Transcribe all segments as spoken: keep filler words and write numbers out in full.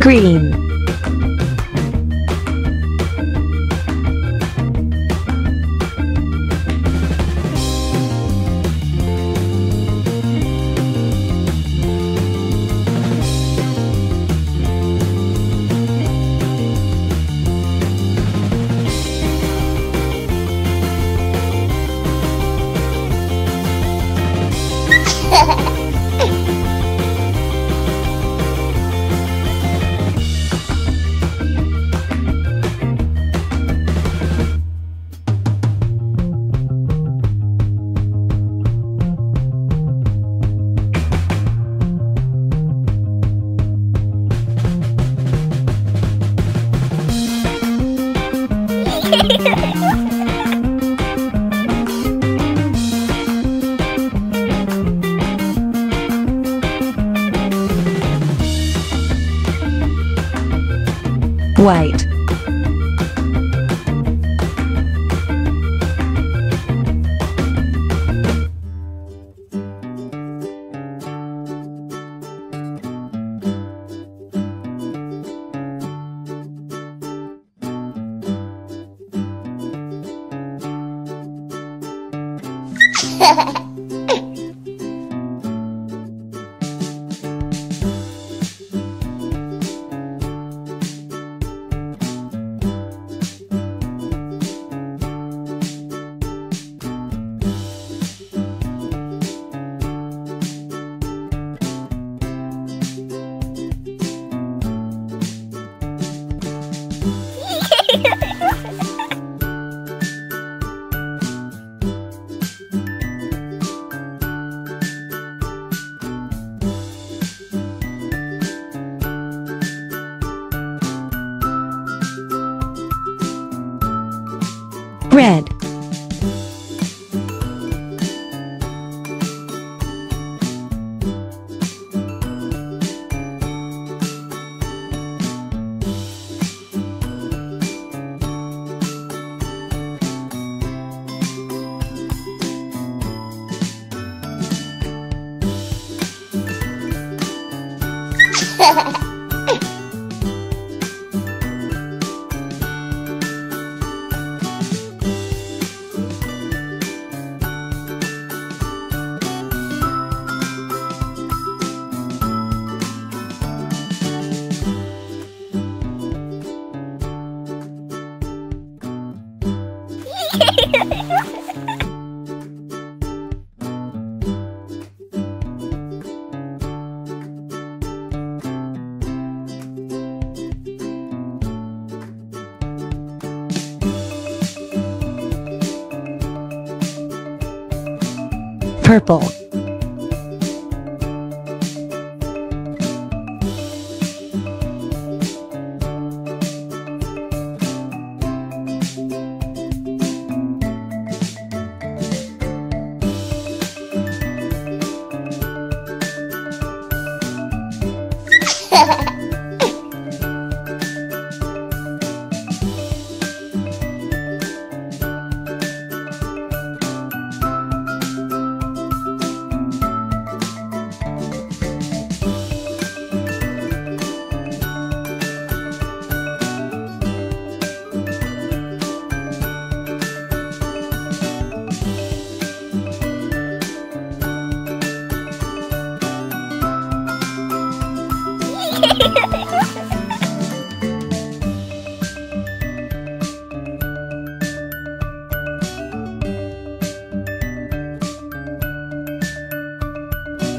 green, white, red, purple,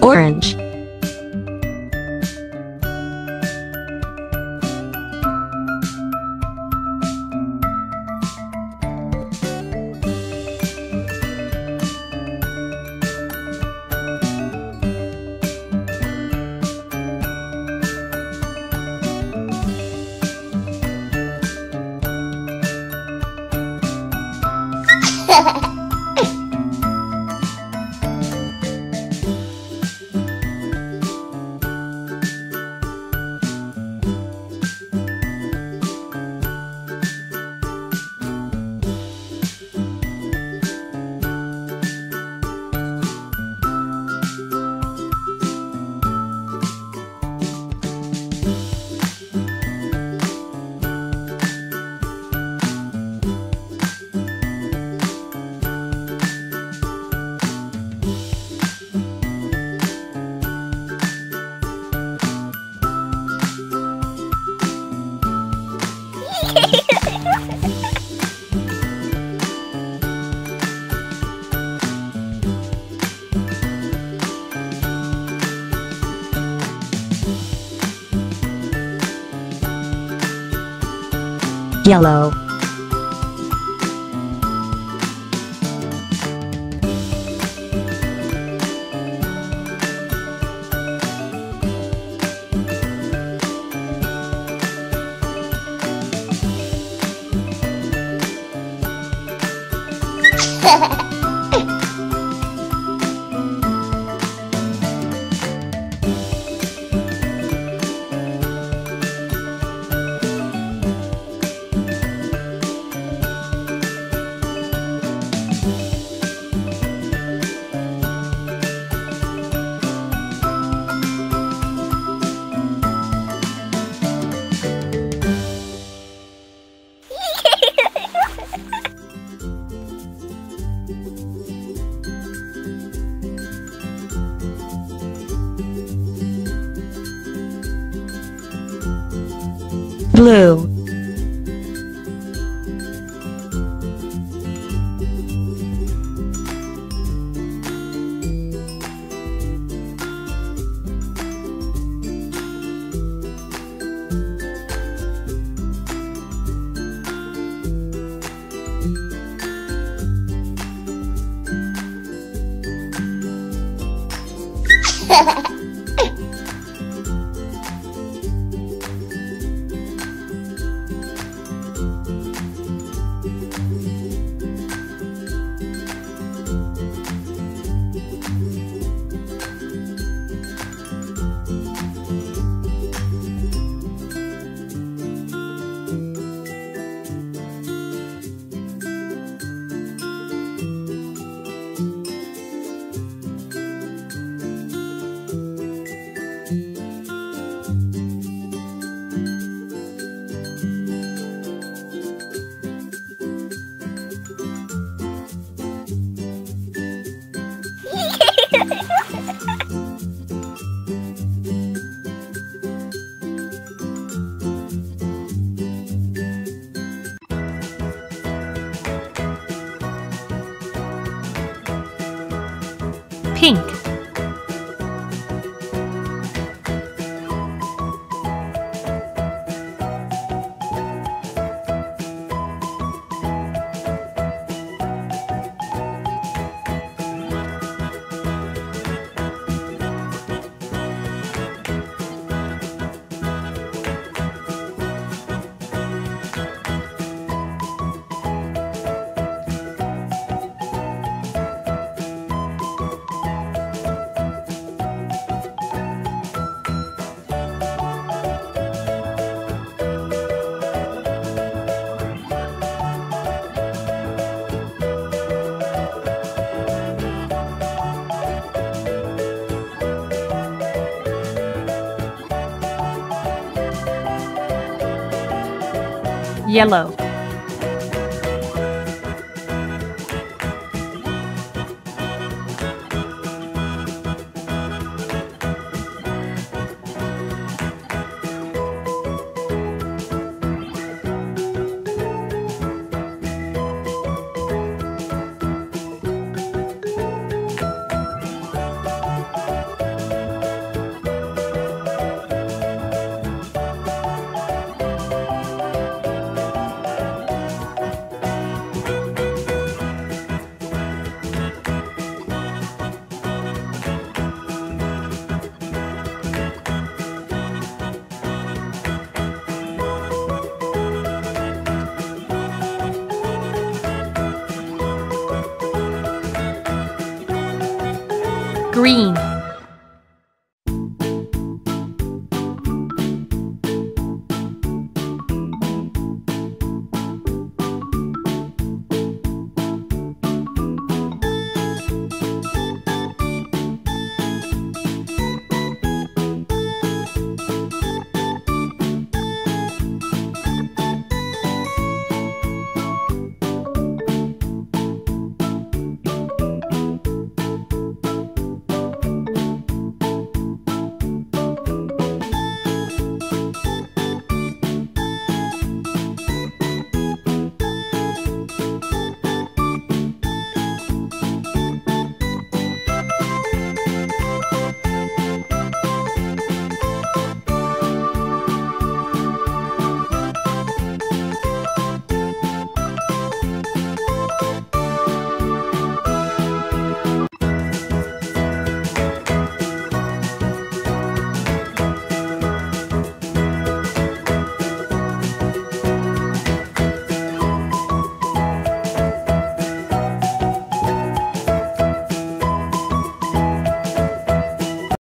orange, Yellow, blue, pink, yellow, green.